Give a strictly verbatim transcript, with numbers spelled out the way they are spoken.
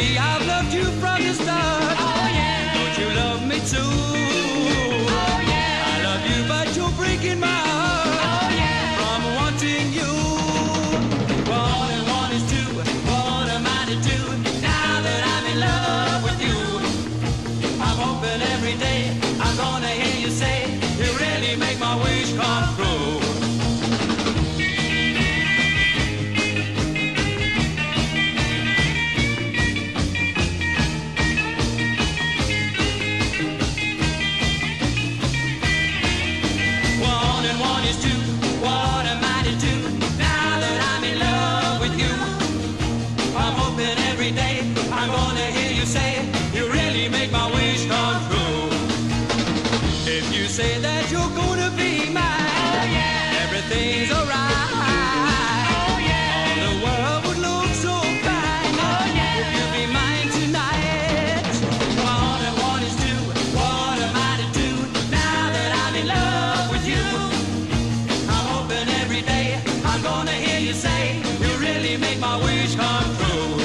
See, I've loved you from the start. Oh yeah. Don't you love me too? Oh yeah. I love you, but you're breaking my heart. Oh yeah. From wanting you. One and one is two. What am I to do now that I'm in love with you? I'm hoping every day I'm gonna hear you say you really make my wish come true. Say that you're gonna be mine. Oh, yeah. Everything's alright. Oh, yeah. All the world would look so fine. Oh, yeah. If you'll be mine tonight. One and one is two. What am I to do now that I'm in love with you? I'm hoping every day I'm gonna hear you say you really make my wish come true.